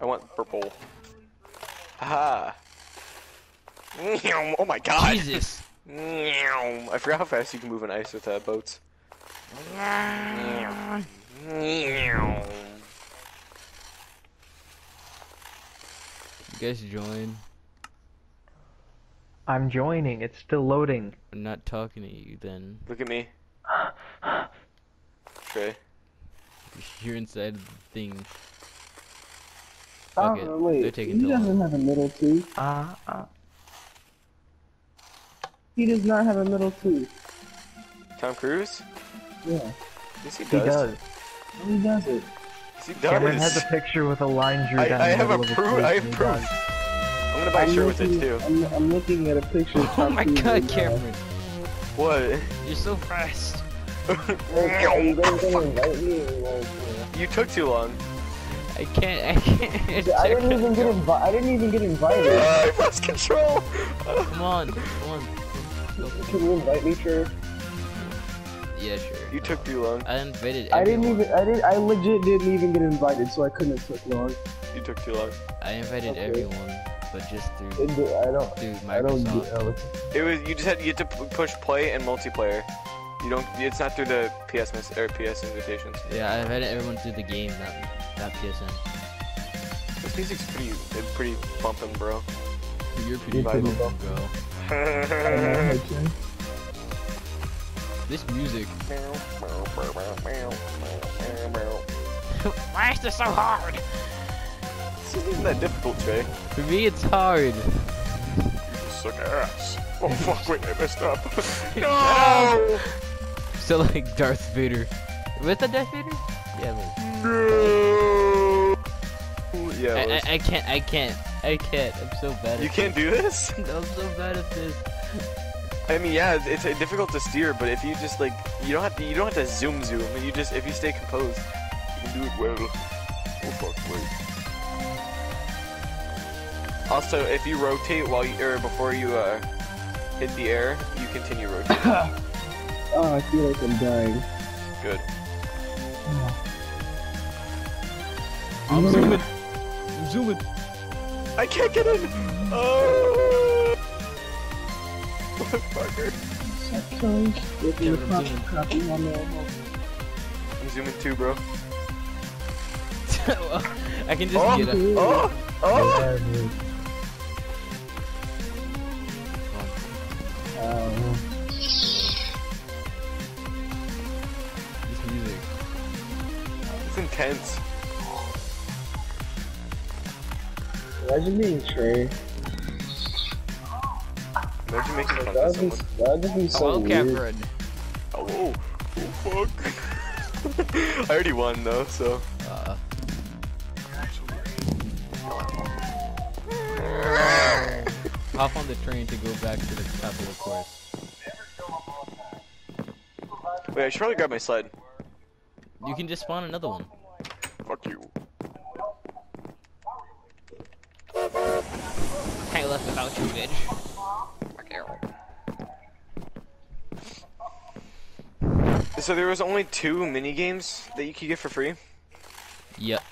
I want purple. Aha! Oh my god! Jesus! I forgot how fast you can move on ice with boats. You guys join. I'm joining, it's still loading. I'm not talking to you then. Look at me. Trey. You're inside the thing. Fuck it. Wait. They're taking too long. He doesn't have a middle tooth. He does not have a middle tooth. Tom Cruise? Yeah. Yes, he does. He does. No, he doesn't. Yes, he does. Cameron has a picture with a line drew down I have proof. I'm gonna buy a shirt with it too. I'm looking at a picture of Tom Cruise. Oh my god, right Cameron. What? You're so fast. You took too long. I can't. I didn't even get invited. I lost control. Come on. Can you invite me, sure? Yeah, sure. You took too long. I invited everyone. I legit didn't even get invited, so I couldn't have took long. You took too long. I invited everyone, but just through. It was you just had to get to push play and multiplayer. You don't. It's not through the PS invitations. Yeah, I invited everyone through the game, not PSN. This music's pretty bumping, bro. You're pretty bumping, bro. This music. Why is this so hard? This isn't that difficult, Trey. For me, it's hard. You suck ass. Oh fuck! Wait, I messed up. No. So like Darth Vader. With the Darth Vader? Yeah. Like, no. Yeah. I can't. I'm so bad. You can't do this? I'm so bad at this. I mean, yeah, it's difficult to steer, but if you just like, you don't have to zoom. You just if you stay composed, you can do it well. Oh fuck! Wait. Also, if you rotate while you before you hit the air, you continue rotating. Oh, I feel like I'm dying. Good. I'm zooming. I'm zooming. I can't get in. Oh, motherfucker. I'm zooming too, bro. I can just get up. Oh. This music. It's intense. Imagine being Trey. Imagine making fun of someone. That'd be so weird. Hello, Cameron. Oh, oh fuck. I already won though, so. Hop on the train to go back to the capital, of course. Wait, I should probably grab my sled. You can just spawn another one. Fuck you. I left without you, bitch. Fuck you. So there was only 2 mini games that you could get for free? Yep.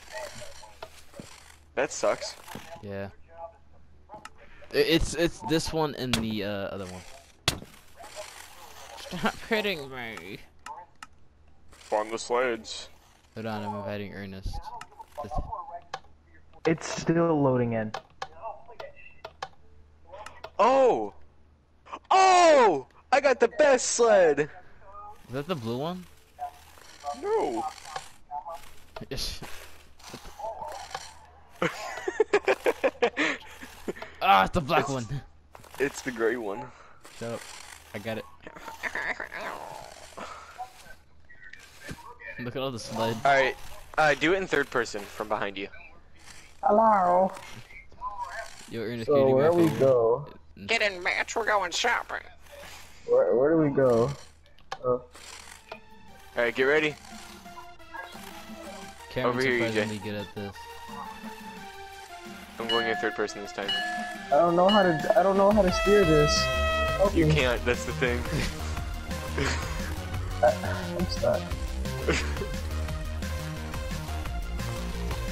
That sucks. Yeah. It's this one and the other one. Stop hitting me. Farm the sleds. Hold on, I'm inviting Ernest. It's still loading in. Oh! Oh! I got the best sled! Is that the blue one? No! Ah, it's the black one. It's the gray one. Shut up. I got it. Look at all the sleds. Alright, do it in third person from behind you. Hello. Yo, Ernest, so where do we go? Get in, match. We're going shopping. Where do we go? Oh. Alright, get ready. Cameron's surprisingly good at this. I'm going in third person this time. I don't know how to steer this. Okay. You can't. That's the thing. I'm stuck.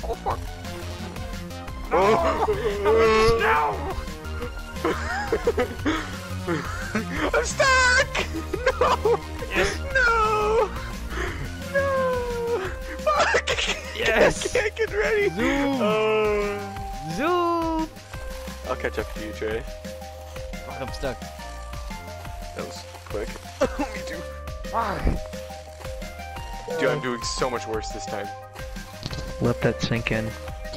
Oh fuck! No! I'm stuck! No! Yes! No! No! Fuck! Yes! I can't get ready! Zoom! Zoom! I'll catch up to you, Trey. Fuck, I'm stuck. That was quick. Me too. Why? Dude, I'm doing so much worse this time. Let that sink in.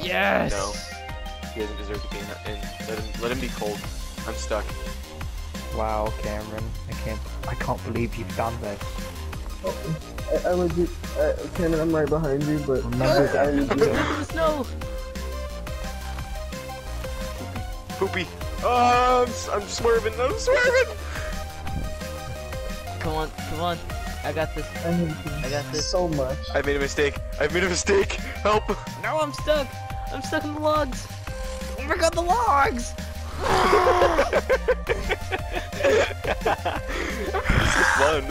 Yes! No. He doesn't deserve to be in. Let him be cold. I'm stuck. Wow, Cameron. I can't believe you've done this. Oh, I legit, Cameron, I'm right behind you, but... No! Poopy. Oh, I'm swerving. I'm swerving! Come on, come on. I got this. I got this. So much. I made a mistake. I made a mistake. Help! No, I'm stuck. I'm stuck in the logs. Oh my god, the logs! This is fun.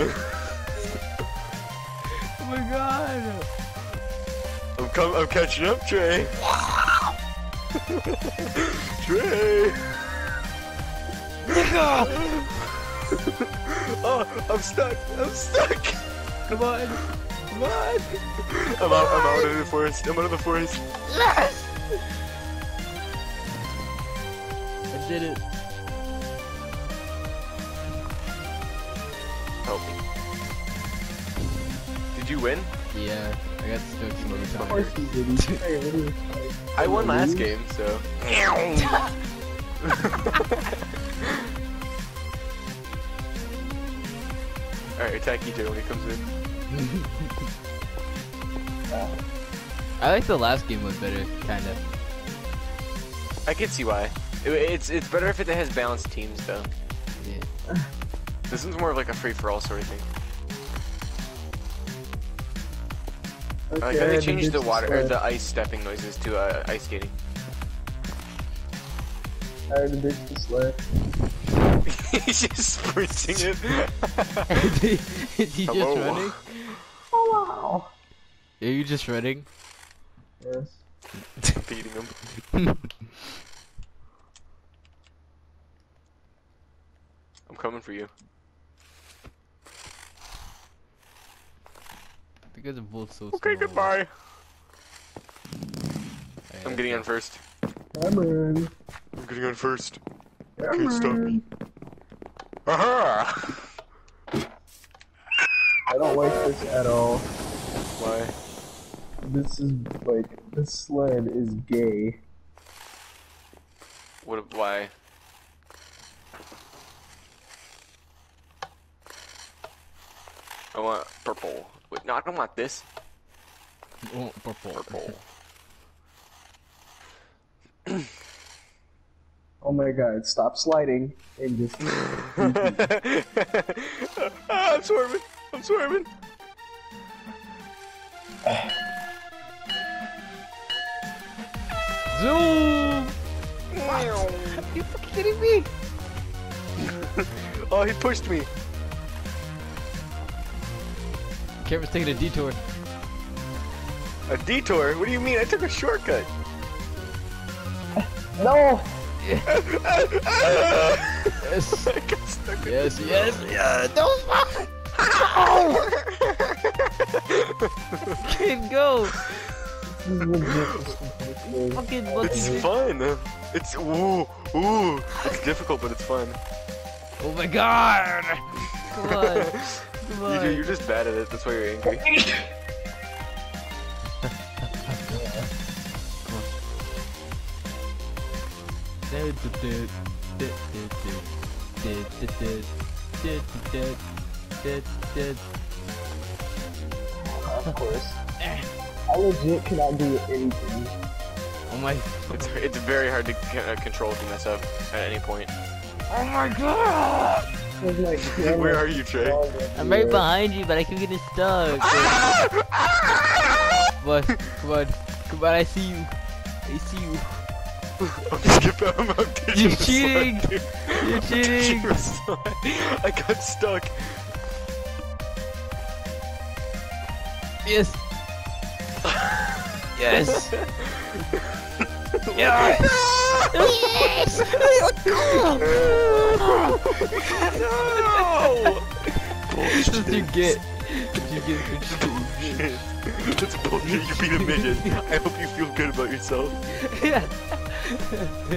Oh my god. I'm catching up, Trey. Trey. Oh, I'm stuck. Come on. I'm out of the forest. Yes! I did it. Help me. Did you win? Yeah, I got stuck so many times. Of course you didn't. I won last game, so. Alright, attack EJ when he comes in. I like the last game was better, kinda. I can see why. It's better if it has balanced teams, though. Yeah. This one's more of like a free-for-all sort of thing. Okay, I like how they changed the water, or the ice stepping noises to ice skating. I already ditched the sled. He's just sprinting it. Is he just running? Oh wow. Are you just running? Yes. Beating him. I'm coming for you. You guys are both so small. Okay, goodbye. I'm getting on first. I'm getting on first. You can't stop me. Aha! I don't like this at all. Why? This is like, this sled is gay. What? Why? I want purple. Wait, no, I don't want this. I want purple. Oh my god, stop sliding and just. I'm swerving! I'm swerving! Zoom! Wow. Are you fucking kidding me? Oh, he pushed me! Cameron's taking a detour. A detour? What do you mean? I took a shortcut! No! Yes. Yes. Don't fuck. Oh. Kid, go. Fucking lucky. It's fun. It's ooh. It's difficult, but it's fun. Oh my god. Come on. Come on. You're just bad at it. That's why you're angry. Of course. I legit cannot do anything. Oh my. It's very hard to control if you mess up at any point. Oh my god! Where are you, Trey? I'm right behind you, but I keep getting stuck. Come on, I see you. I'm just getting out of You're cheating! Slide, You're cheating! I got stuck! Yes! Yes! Yeah. Yes. No. What did you get? Bullshit. That's bullshit. You beat a midget. I hope you feel good about yourself. Yeah.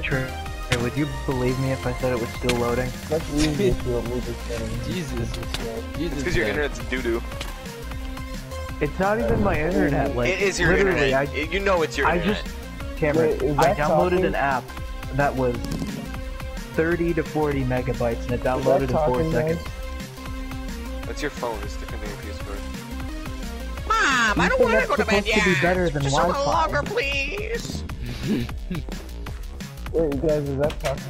True. Hey, would you believe me if I said it was still loading? That's easy if you remove this thing. Jesus. It's because your internet's doo-doo. It's not even my internet. Like, it is your internet. You know it's your internet. Cameron, wait, I downloaded an app that was 30 to 40 megabytes and it downloaded in 4 seconds. That's your phone, it's different than your PS4. Mom, I don't want to go to bed yet! Be better than just a little longer, please! Wait, you guys, is that talking?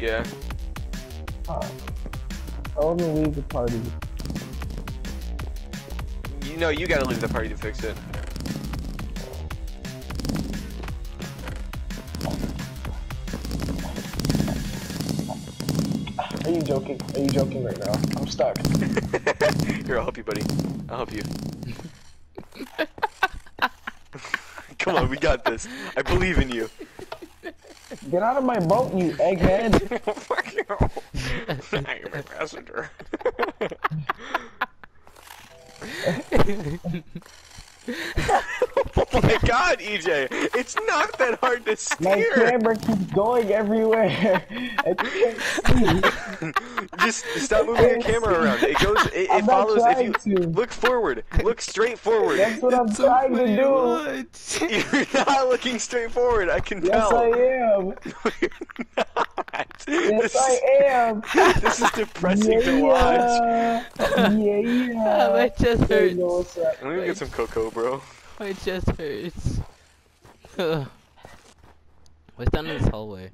Yeah. I want to leave the party. You know, you gotta leave the party to fix it. Are you joking? Are you joking right now? I'm stuck. Here, I'll help you, buddy. I'll help you. Come on, we got this. I believe in you. Get out of my boat, you egghead! Fuck you! I am a passenger. Oh my god, EJ! It's not that hard to steer! My camera keeps going everywhere! I can't see. Just stop moving your camera around. It goes, it follows if you look forward. Look straight forward. That's what I'm trying to do! You're not looking straight forward, I can tell. Yes, I am! No, you're not! Yes, I am! This is depressing to watch. Yeah. My chest hurts. Let me get some cocoa, bro. My chest hurts. What's down in this hallway?